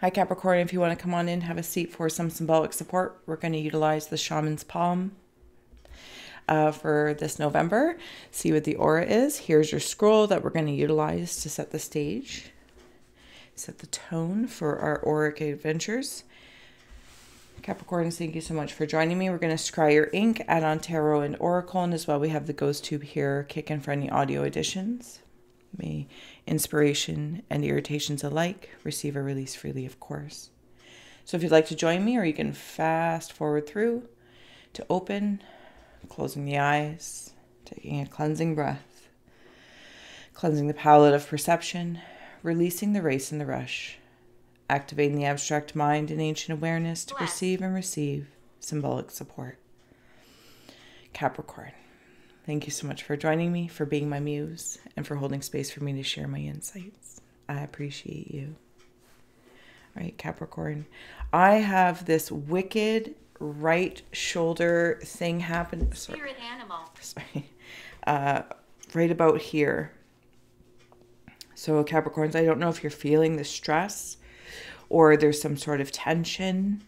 Hi Capricorn, if you want to come on in, have a seat for some symbolic support. We're going to utilize the Shaman's Palm for this November. See what the aura is. Here's your scroll that we're going to utilize to set the stage, set the tone for our auric adventures. Capricorn, thank you so much for joining me. We're going to scry your ink, add on tarot and oracle, and as well we have the Ghost Tube here kicking for any audio additions. May inspiration and irritations alike receive a release freely, of course. So if you'd like to join me, or you can fast forward through to open, closing the eyes, taking a cleansing breath, cleansing the palette of perception, releasing the race and the rush, activating the abstract mind and ancient awareness to perceive and receive symbolic support. Capricorn, thank you so much for joining me, for being my muse, and for holding space for me to share my insights. I appreciate you. All right, Capricorn, I have this wicked right shoulder thing happen. Spirit animal. Sorry. Right about here. So Capricorns, I don't know if you're feeling the stress or there's some sort of tension.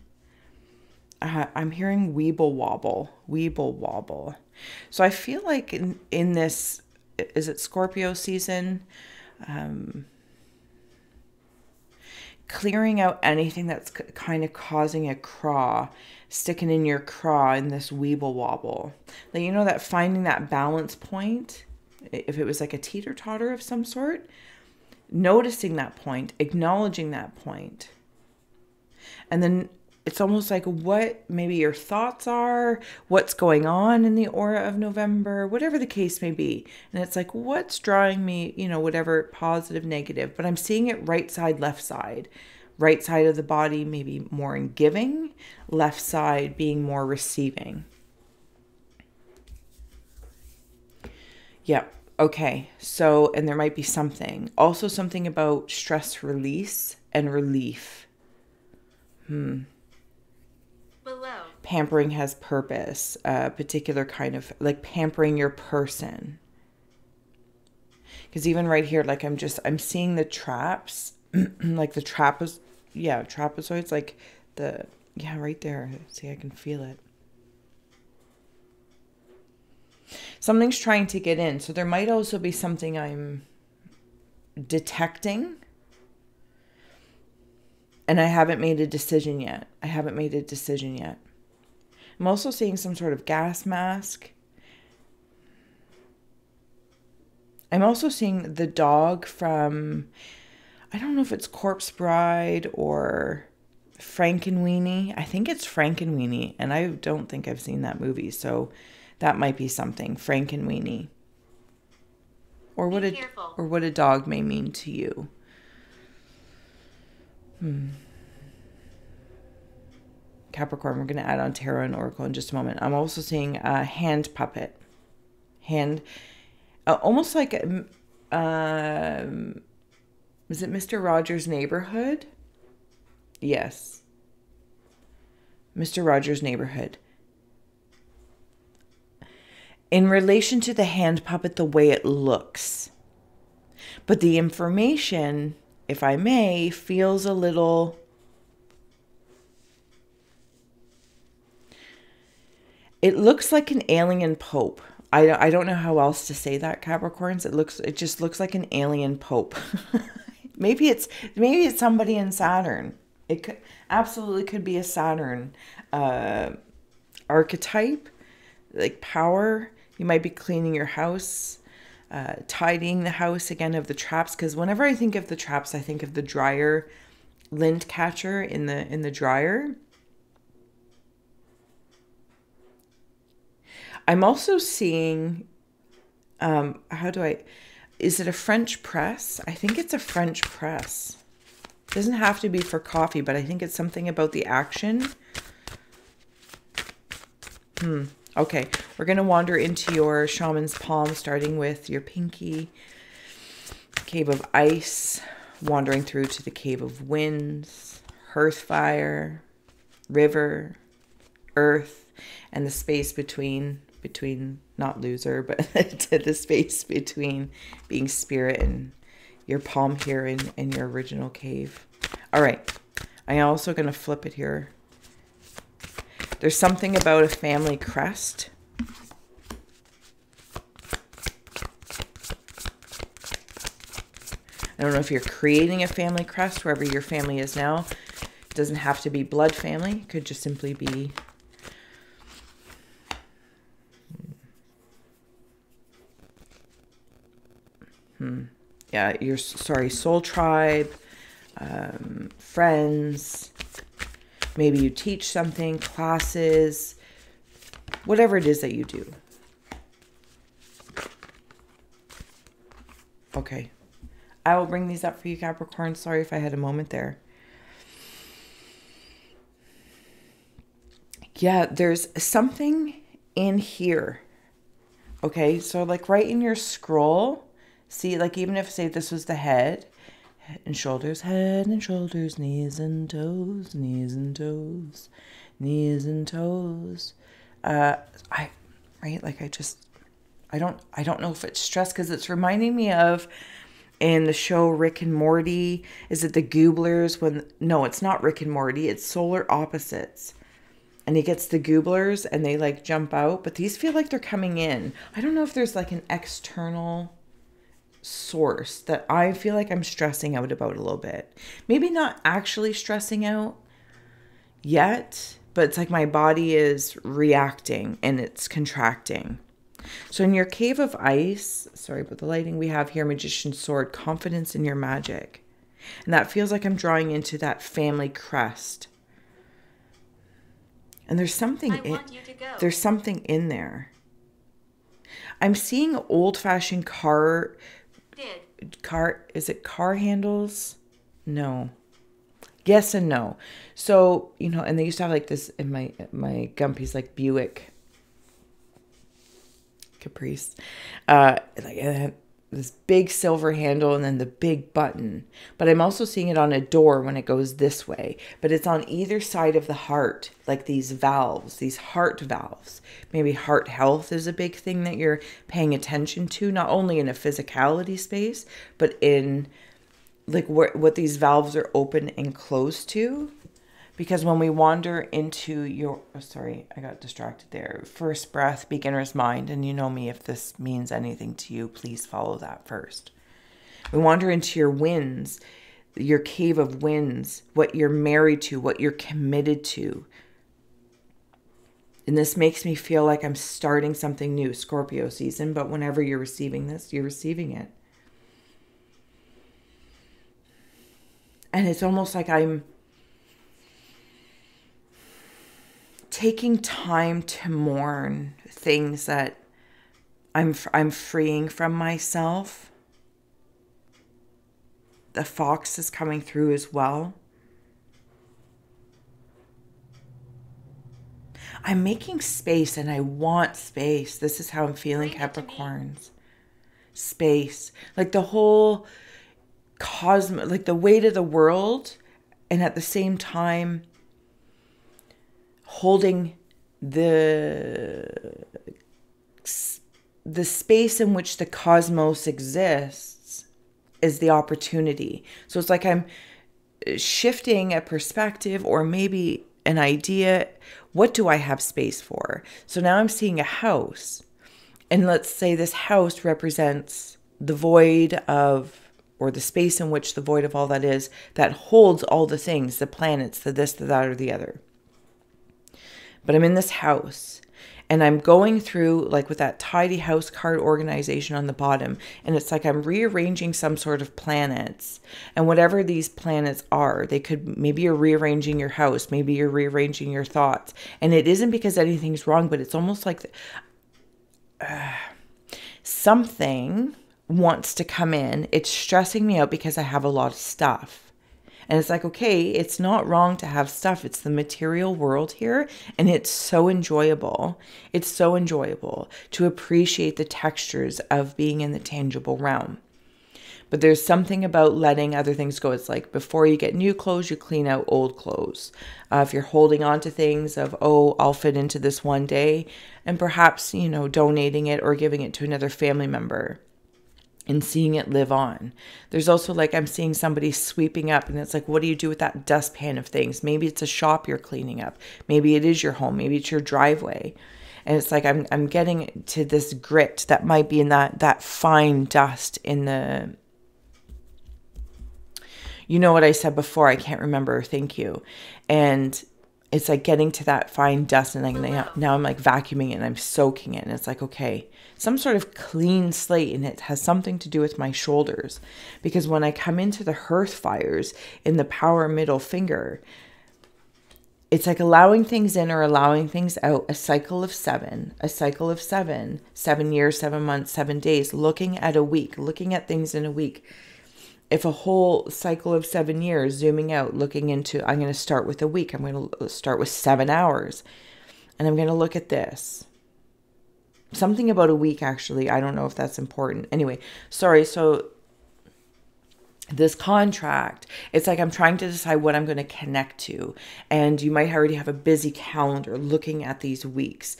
I'm hearing weeble wobble, weeble wobble. So I feel like in this, is it Scorpio season? Clearing out anything that's kind of causing a craw, sticking in your craw in this weeble wobble. Like, you know, that finding that balance point, if it was like a teeter-totter of some sort, noticing that point, acknowledging that point. And then it's almost like what maybe your thoughts are, what's going on in the aura of November, whatever the case may be. And it's like, what's drawing me, you know, whatever, positive, negative. But I'm seeing it right side, left side. Right side of the body maybe more in giving, left side being more receiving. Yep. Okay. So, and there might be something. Also something about stress release and relief. Below. Pampering has purpose, a particular kind of, like, pampering your person. Because even right here, like, I'm seeing the traps, like the trapezoids, like the, yeah, right there. See, I can feel it. Something's trying to get in. So there might also be something I'm detecting. And I haven't made a decision yet. I'm also seeing some sort of gas mask. I'm also seeing the dog from, I don't know if it's Corpse Bride or Frankenweenie. I think it's Frankenweenie. And I don't think I've seen that movie. So that might be something. Frankenweenie. Or what a, dog may mean to you. Capricorn, we're going to add on tarot and oracle in just a moment. I'm also seeing a hand puppet, almost like, is it Mr. Rogers' Neighborhood? Yes. Mr. Rogers' Neighborhood. In relation to the hand puppet, the way it looks, but the information, if I may, feels a little, it looks like an alien pope. I don't know how else to say that, Capricorns. It just looks like an alien pope. maybe it's somebody in Saturn. It could, absolutely could be a Saturn archetype, like power. You might be cleaning your house. Tidying the house again of the traps, because whenever I think of the traps, I think of the dryer, lint catcher in the dryer. I'm also seeing, is it a French press? I think it's a French press. It doesn't have to be for coffee, but I think it's something about the action. Okay, we're going to wander into your Shaman's Palm, starting with your pinky, Cave of Ice, wandering through to the Cave of Winds, Hearthfire, River, Earth, and the space between not loser, but to the space between being spirit and your palm here in your original cave. All right, I'm also going to flip it here. There's something about a family crest. I don't know if you're creating a family crest, wherever your family is now. It doesn't have to be blood family. It could just simply be... Yeah, your, sorry, soul tribe, friends. Maybe you teach something, classes, whatever it is that you do. Okay. I will bring these up for you, Capricorn. Sorry if I had a moment there. Yeah, there's something in here. Okay, so like right in your scroll, see, like even if, say, this was the head, head and shoulders, knees and toes, knees and toes, knees and toes. I don't know if it's stress, because it's reminding me of... in the show Rick and Morty, is it the Gooblers? When no, it's not Rick and Morty. It's Solar Opposites, and he gets the Gooblers, and they like jump out. But these feel like they're coming in. I don't know if there's like an external source that I feel like I'm stressing out about a little bit. Maybe not actually stressing out yet, but it's like my body is reacting and it's contracting. So in your cave of ice, sorry about the lighting, we have here Magician's Sword, confidence in your magic. And that feels like I'm drawing into that family crest. And there's something in, there's something in there. I'm seeing old-fashioned car handles? No. Yes and no. So, you know, and they used to have like this in my Gumpies, like Buick Caprice, like this big silver handle and then the big button. But I'm also seeing it on a door when it goes this way, but it's on either side of the heart, like these valves, these heart valves. Maybe heart health is a big thing that you're paying attention to, not only in a physicality space, but in like what these valves are open and closed to. Because when we wander into your, oh, sorry, I got distracted there. First breath, beginner's mind. And you know me, if this means anything to you, please follow that first. We wander into your winds, your cave of winds, what you're married to, what you're committed to. And this makes me feel like I'm starting something new, Scorpio season. But whenever you're receiving this, you're receiving it. And it's almost like I'm taking time to mourn things that I'm freeing from myself. The fox is coming through as well. I'm making space and I want space. This is how I'm feeling, Capricorns. Space. Like the whole cosmos, like the weight of the world, and at the same time holding the space in which the cosmos exists is the opportunity. So it's like I'm shifting a perspective or maybe an idea. What do I have space for? So now I'm seeing a house. And let's say this house represents the void of, or the space in which the void of all that is, that holds all the things, the planets, the this, the that, or the other. But I'm in this house and I'm going through like with that tidy house card organization on the bottom. And it's like I'm rearranging some sort of planets, and whatever these planets are, they could, maybe you're rearranging your house. Maybe you're rearranging your thoughts, and it isn't because anything's wrong, but it's almost like something wants to come in. It's stressing me out because I have a lot of stuff. And it's like, okay, it's not wrong to have stuff. It's the material world here. And it's so enjoyable. It's so enjoyable to appreciate the textures of being in the tangible realm. But there's something about letting other things go. It's like before you get new clothes, you clean out old clothes. If you're holding on to things of, oh, I'll fit into this one day, and perhaps, you know, donating it or giving it to another family member. and seeing it live on. There's also, like, I'm seeing somebody sweeping up, and it's like, what do you do with that dustpan of things? Maybe it's a shop you're cleaning up. Maybe it is your home. Maybe it's your driveway. And it's like, I'm getting to this grit that might be in that fine dust in the, you know what I said before, I can't remember, thank you. And it's like getting to that fine dust, and like now I'm like vacuuming it and I'm soaking it, and it's like, okay, some sort of clean slate, and it has something to do with my shoulders, because when I come into the hearth fires in the power middle finger, it's like allowing things in or allowing things out, a cycle of seven, 7 years, 7 months, 7 days, looking at a week, looking at things in a week. If a whole cycle of 7 years, zooming out, looking into, I'm going to start with a week. I'm going to start with 7 hours, and I'm going to look at this. Something about a week, actually. I don't know if that's important. Anyway, sorry. So this contract, it's like I'm trying to decide what I'm going to connect to. And you might already have a busy calendar looking at these weeks,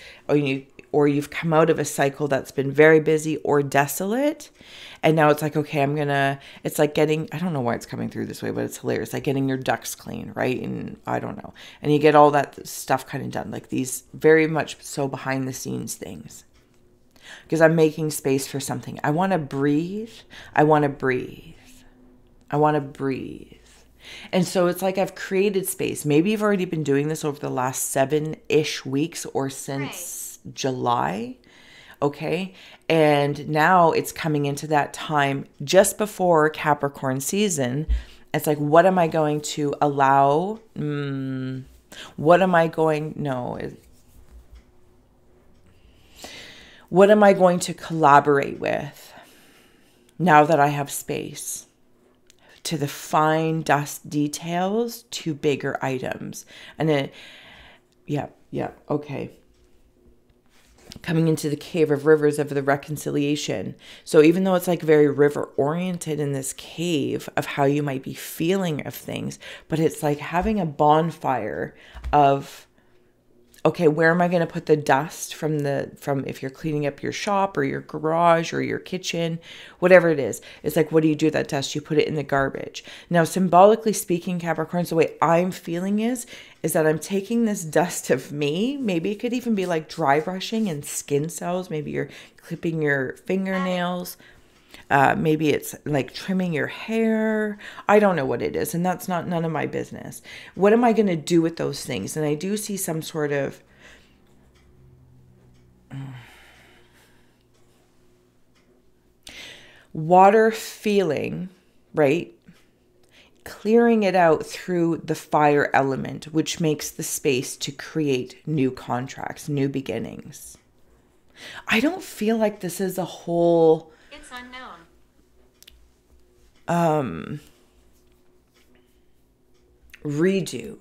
or you've come out of a cycle that's been very busy or desolate. And now it's like, okay, it's like getting, I don't know why it's coming through this way, but it's hilarious. Like getting your ducks clean, right? And I don't know. And you get all that stuff kind of done, like these very much so behind the scenes things. Because I'm making space for something. I want to breathe. I want to breathe. I want to breathe. And so it's like I've created space. Maybe you've already been doing this over the last 7-ish weeks or since July, okay? And now it's coming into that time just before Capricorn season. It's like, what am I going to allow? What am I going to collaborate with now that I have space? To the fine dust details, to bigger items. And then, yeah, okay. Coming into the cave of rivers of the reconciliation. So even though it's like very river oriented in this cave of how you might be feeling of things, but it's like having a bonfire of, okay, where am I going to put the dust from if you're cleaning up your shop or your garage or your kitchen, whatever it is. It's like, what do you do with that dust? You put it in the garbage. Now, symbolically speaking, Capricorns, the way I'm feeling is that I'm taking this dust of me. Maybe it could even be like dry brushing and skin cells. Maybe you're clipping your fingernails. Maybe it's like trimming your hair. I don't know what it is. And that's none of my business. What am I going to do with those things? And I do see some sort of, water feeling, right? Clearing it out through the fire element, which makes the space to create new contracts, new beginnings. I don't feel like this is a whole, it's unknown. Redo.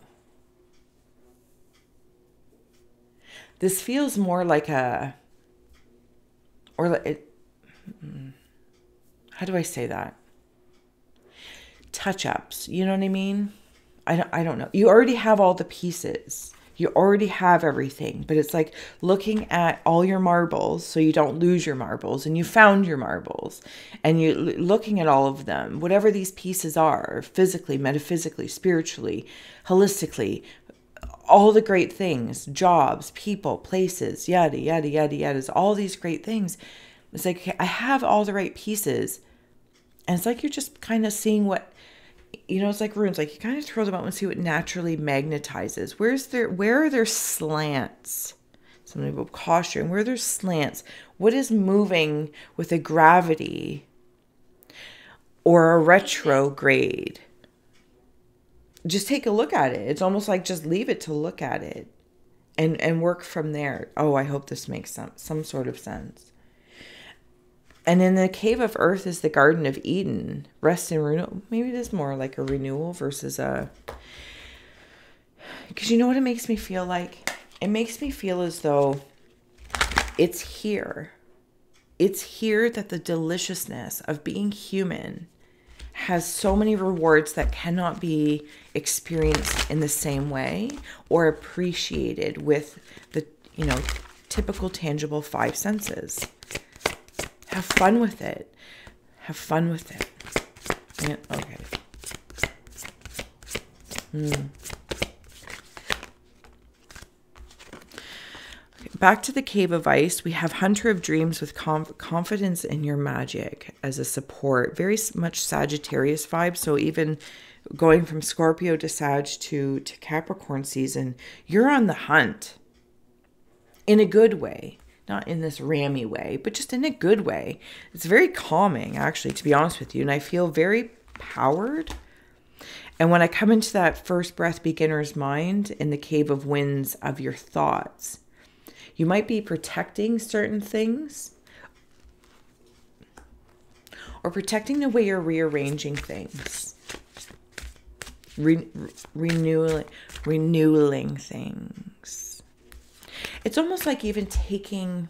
This feels more like a, or like it, how do I say that? Touch-ups, you know what I mean? I don't know. You already have all the pieces. You already have everything, but it's like looking at all your marbles so you don't lose your marbles, and you found your marbles, and you're looking at all of them, whatever these pieces are, physically, metaphysically, spiritually, holistically, all the great things, jobs, people, places, yada, yada, yada, yada, all these great things. It's like, okay, I have all the right pieces. And it's like you're just kind of seeing what, you know, it's like runes, like you kind of throw them out and see what naturally magnetizes. Where are there slants? Somebody will caution. Where are there slants? What is moving with a gravity or a retrograde? Just take a look at it. It's almost like just leave it to look at it and work from there. Oh, I hope this makes some sort of sense. And in the cave of earth is the Garden of Eden. Rest and renewal. Maybe it is more like a renewal versus a... Because you know what it makes me feel like? It makes me feel as though it's here. It's here that the deliciousness of being human has so many rewards that cannot be experienced in the same way or appreciated with the, you know, typical tangible 5 senses. Have fun with it. Have fun with it. And, okay. Back to the Cave of Ice, we have Hunter of Dreams with confidence in your magic as a support. Very much Sagittarius vibe. So even going from Scorpio to Sag to Capricorn season, you're on the hunt in a good way. Not in this rammy way, but just in a good way. It's very calming, actually, to be honest with you. And I feel very powered. And when I come into that first breath, beginner's mind, in the Cave of Winds of your thoughts, you might be protecting certain things or protecting the way you're rearranging things, renewing things. It's almost like even taking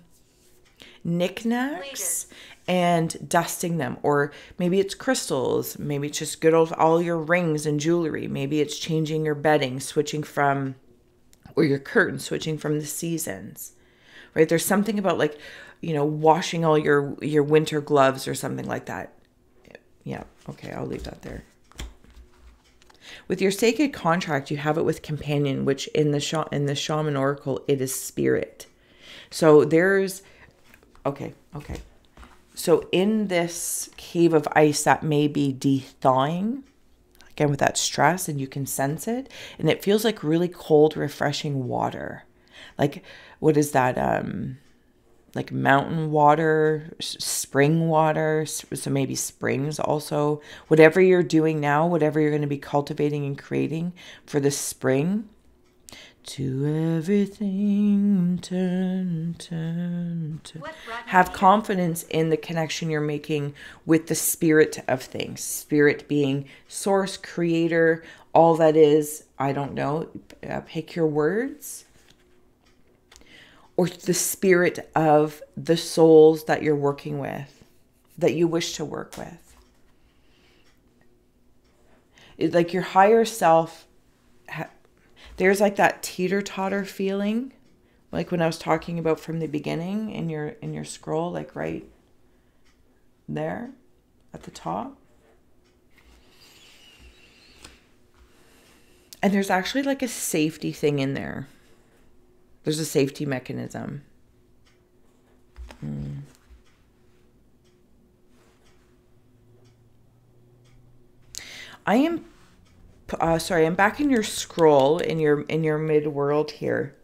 knickknacks and dusting them, or maybe it's crystals, maybe it's just good old all your rings and jewelry, maybe it's changing your bedding, switching from, or your curtain, switching from the seasons, right? There's something about, like, you know, washing all your winter gloves or something like that. Yeah, okay, I'll leave that there. With your sacred contract, you have it with companion, which in the shaman oracle, it is spirit. So there's, okay. So in this Cave of Ice, that may be de-thawing, again, with that stress, and you can sense it. And it feels like really cold, refreshing water. Like, what is that? Like mountain water, spring water. So maybe springs also. Whatever you're doing now, whatever you're going to be cultivating and creating for the spring. To everything, turn. Have confidence in the connection you're making with the spirit of things. Spirit being source, creator, all that is, I don't know, pick your words. Or the spirit of the souls that you're working with, that you wish to work with. It's like your higher self. There's like that teeter-totter feeling, like when I was talking about from the beginning in your scroll, like right there at the top. And there's actually like a safety thing in there. There's a safety mechanism. I am... sorry, I'm back in your scroll, in your mid-world here.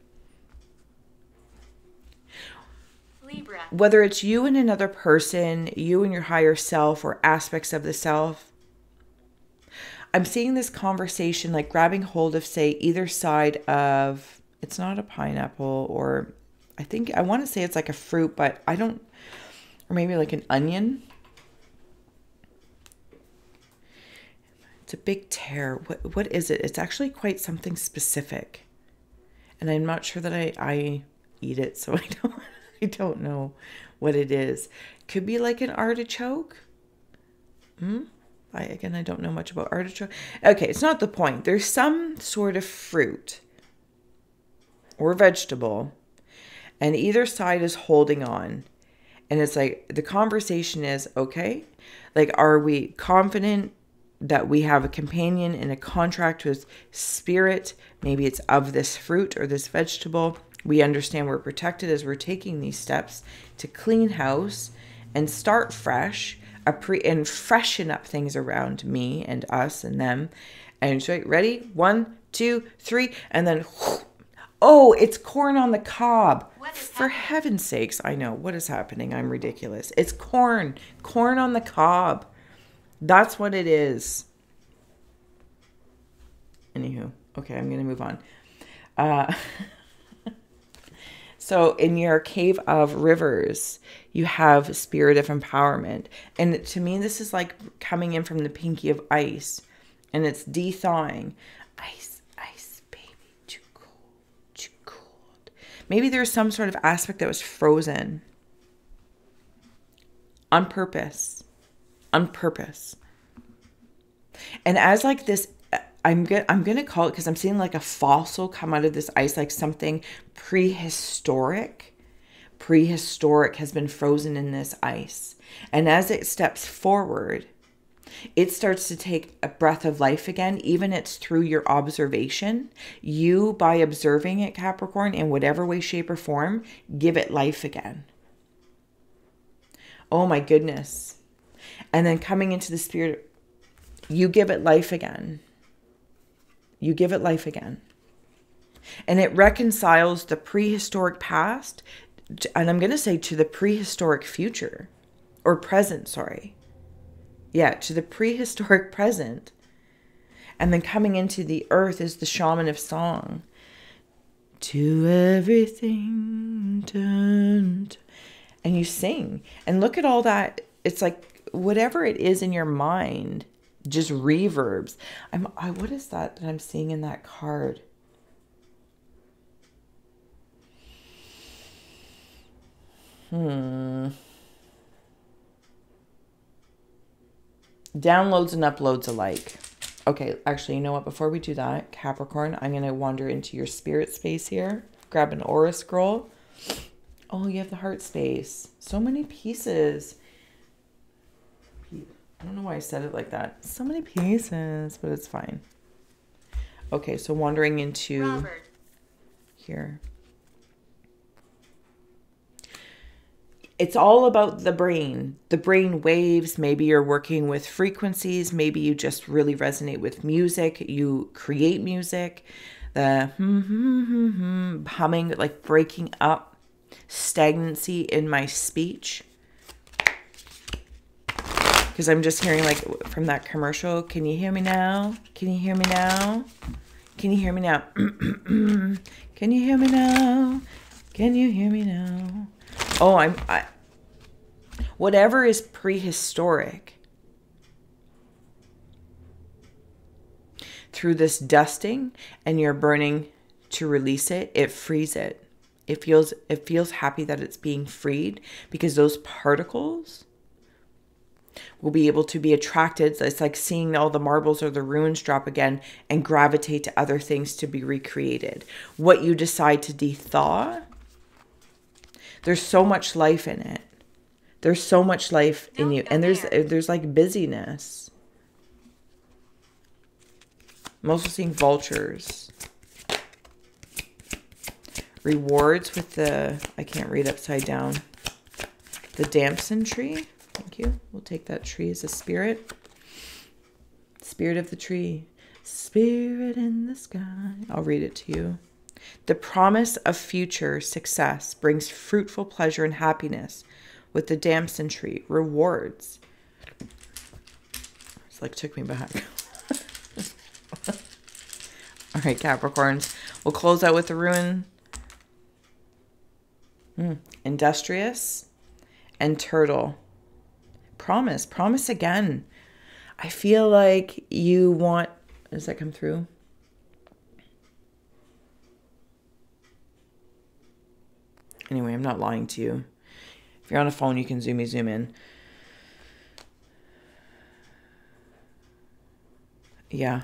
Libra. Whether it's you and another person, you and your higher self, or aspects of the self, I'm seeing this conversation like grabbing hold of, say, either side of, it's not a pineapple, or I think, I want to say it's like a fruit, but I don't, or maybe like an onion. It's a big tear. What is it? It's actually quite something specific, and I'm not sure that I eat it, so I don't know what it is. Could be like an artichoke. I don't know much about artichoke. Okay, it's not the point. There's some sort of fruit or vegetable, and either side is holding on. And it's like the conversation is, okay, like, are we confident that we have a companion in a contract with spirit? Maybe it's of this fruit or this vegetable. We understand we're protected as we're taking these steps to clean house and start fresh, and freshen up things around me and us and them. And so, ready? 1, 2, 3, and then, oh, it's corn on the cob. For heaven's sakes, I know. What is happening? I'm ridiculous. It's corn on the cob. That's what it is. Anywho, okay, I'm going to move on. So in your Cave of Rivers, you have Spirit of Empowerment. And to me, this is like coming in from the Pinky of Ice. And it's de-thawing. Ice, ice, baby, too cold, too cold. Maybe there's some sort of aspect that was frozen. On purpose. On purpose. And as like this, I'm gonna call it, because I'm seeing like a fossil come out of this ice, like something prehistoric has been frozen in this ice. And as it steps forward, it starts to take a breath of life again. Even it's through your observation. You, by observing it, Capricorn, in whatever way, shape, or form, give it life again. Oh my goodness. And then coming into the spirit, you give it life again. You give it life again. And it reconciles the prehistoric past, and I'm going to say to the prehistoric future, or present, sorry. Yeah, to the prehistoric present. And then coming into the earth is the shaman of song. To everything turned. And you sing. And look at all that. It's like whatever it is in your mind just reverbs. What is that I'm seeing in that card? Downloads and uploads alike. Okay, actually, you know what? Before we do that, Capricorn, I'm going to wander into your spirit space here. Grab an aura scroll. Oh, you have the heart space. So many pieces. I don't know why I said it like that. So many pieces, but it's fine. Okay, so wandering into Robert. Here. It's all about the brain. The brain waves. Maybe you're working with frequencies. Maybe you just really resonate with music. You create music. The humming, like breaking up stagnancy in my speech. Because I'm just hearing like from that commercial, can you hear me now? Can you hear me now? Can you hear me now? Can you hear me now? Can you hear me now? Oh, whatever is prehistoric, through this dusting and you're burning to release it, it frees it. It feels happy that it's being freed, because those particles will be able to be attracted. It's like seeing all the marbles or the ruins drop again and gravitate to other things to be recreated. What you decide to de-thaw. There's so much life in it. There's so much life in you. And there's like busyness. I'm also seeing vultures. Rewards with the, I can't read upside down. The damson tree. Thank you. We'll take that tree as a spirit. Spirit of the tree. Spirit in the sky. I'll read it to you. The promise of future success brings fruitful pleasure and happiness with the damson tree. Rewards. It's like took me back. All right, Capricorns. We'll close out with the ruin. Industrious and turtle. Promise. Promise again. I feel like you want... Does that come through? Anyway, I'm not lying to you. If you're on a phone, you can zoom in. Yeah.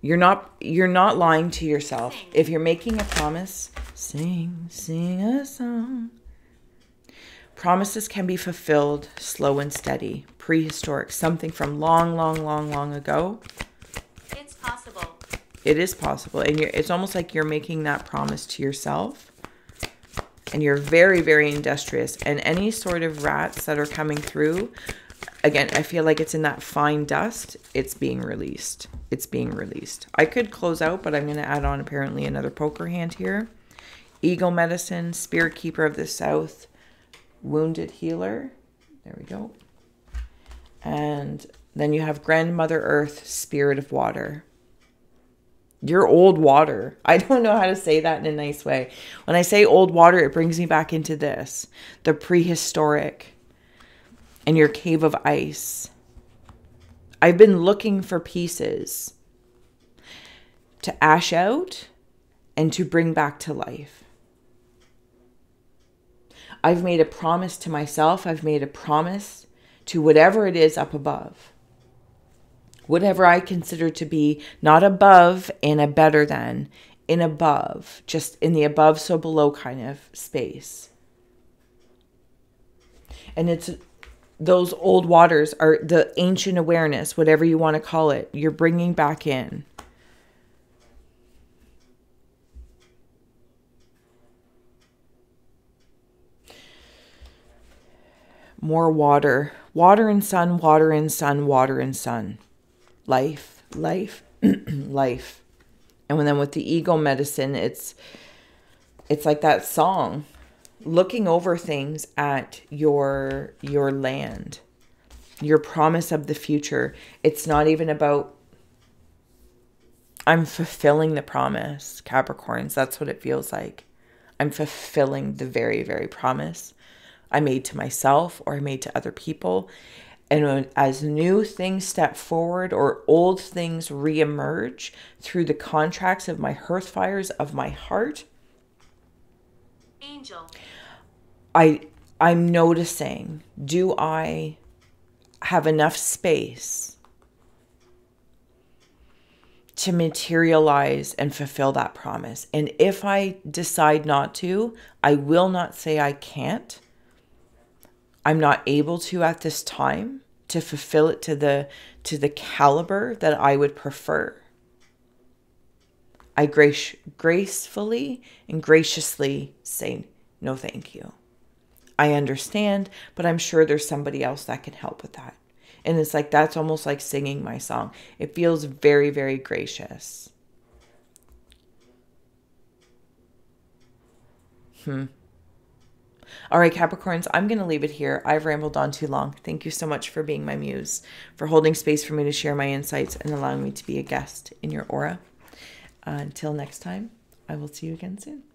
You're not lying to yourself. If you're making a promise, sing a song. Promises can be fulfilled slow and steady. Prehistoric, something from long, long, long, long ago. It's possible. It is possible. And it's almost like you're making that promise to yourself. And you're very, very industrious. And any sort of rats that are coming through, again, I feel like it's in that fine dust. It's being released. It's being released. I could close out, but I'm going to add on apparently another poker hand here. Eagle medicine, spirit keeper of the south, wounded healer. There we go. And then you have grandmother earth, spirit of water. Your old water. I don't know how to say that in a nice way. When I say old water, it brings me back into this. The prehistoric and your cave of ice. I've been looking for pieces to ash out and to bring back to life. I've made a promise to myself. I've made a promise to whatever it is up above. Whatever I consider to be not above and a better than, in above, just in the above, so below kind of space. And it's those old waters are the ancient awareness, whatever you want to call it, you're bringing back in. More water, water and sun, water and sun, water and sun. Life, life, life. And then with the ego medicine, it's like that song, looking over things at your land, your promise of the future. It's not even about, I'm fulfilling the promise, Capricorns. That's what it feels like. I'm fulfilling the very, very promise I made to myself or I made to other people. And when, as new things step forward or old things reemerge through the contracts of my hearth fires of my heart, Angel, I'm noticing, do I have enough space to materialize and fulfill that promise? And if I decide not to, I will not say I can't. I'm not able to at this time to fulfill it to the caliber that I would prefer. I gracefully and graciously say, no, thank you. I understand, but I'm sure there's somebody else that can help with that. And it's like, that's almost like singing my song. It feels very, very gracious. All right, Capricorns, I'm going to leave it here. I've rambled on too long. Thank you so much for being my muse, for holding space for me to share my insights and allowing me to be a guest in your aura. Until next time, I will see you again soon.